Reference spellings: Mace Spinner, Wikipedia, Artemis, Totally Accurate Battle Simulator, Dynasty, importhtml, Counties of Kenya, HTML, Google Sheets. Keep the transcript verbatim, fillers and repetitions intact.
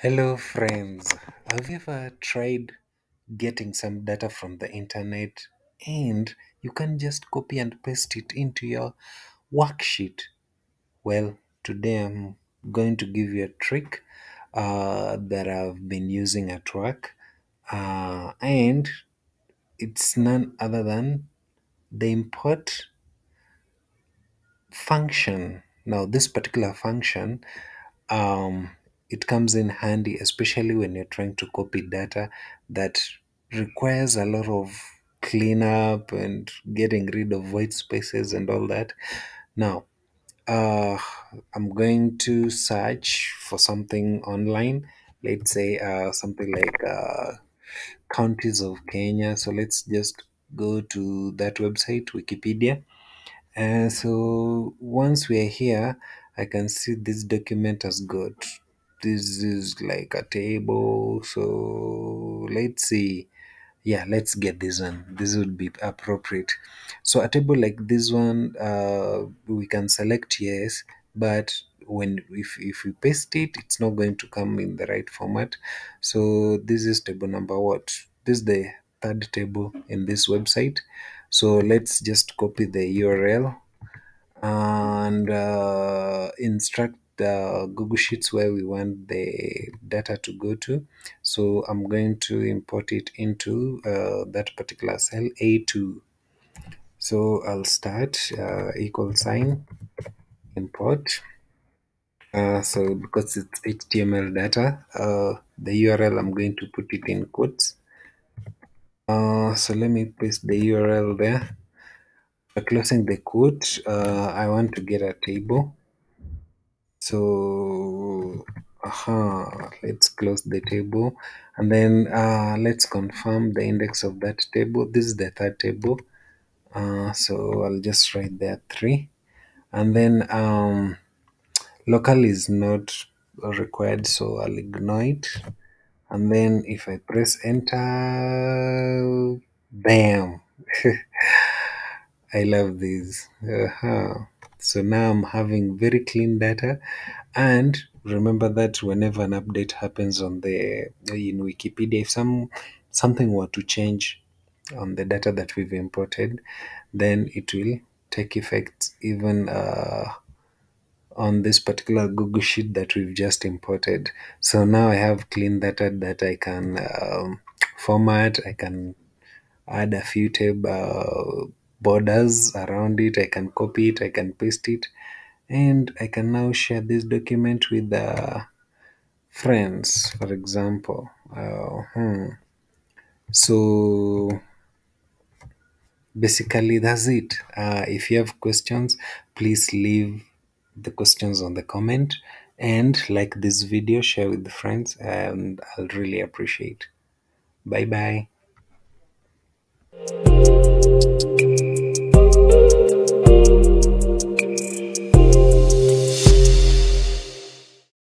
Hello, friends. Have you ever tried getting some data from the internet and you can just copy and paste it into your worksheet? Well, today I'm going to give you a trick uh, that I've been using at work, uh, and it's none other than the import function. Now, this particular function, um, it comes in handy, especially when you're trying to copy data that requires a lot of cleanup and getting rid of void spaces and all that. Now, uh, I'm going to search for something online. Let's say uh, something like uh, Counties of Kenya. So let's just go to that website, Wikipedia. And so once we are here, I can see this document has got this is like a table. So let's see. Yeah, let's get this one. This would be appropriate. So a table like this one, uh, we can select yes, but when if, if we paste it, it's not going to come in the right format. So this is table number what? This is the third table in this website. So let's just copy the U R L and uh, instruct the Google Sheets where we want the data to go to. So I'm going to import it into uh, that particular cell A two. So I'll start uh, equal sign import. Uh, so because it's H T M L data, uh, the U R L, I'm going to put it in quotes. Uh, so let me paste the U R L there. By closing the quote, uh, I want to get a table. So aha, let's close the table, and then uh, let's confirm the index of that table. This is the third table, uh, so I'll just write there three, and then um, local is not required, so I'll ignore it. And then if I press enter, bam! I love this. Uh-huh. So now I'm having very clean data, and remember that whenever an update happens on the in Wikipedia, if some something were to change on the data that we've imported, then it will take effect even uh, on this particular Google Sheet that we've just imported. So now I have clean data that I can um, format. I can add a few tab. Uh, borders around it. I can copy it, I can paste it, and I can now share this document with uh, friends, for example. Uh, hmm. So basically that's it. Uh, if you have questions, please leave the questions on the comment, and like this video, share with the friends, and I'll really appreciate. Bye bye.